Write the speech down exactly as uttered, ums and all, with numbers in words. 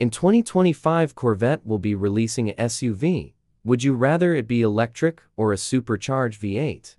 In twenty twenty-five, Corvette will be releasing a S U V. Would you rather it be electric or a supercharged V eight?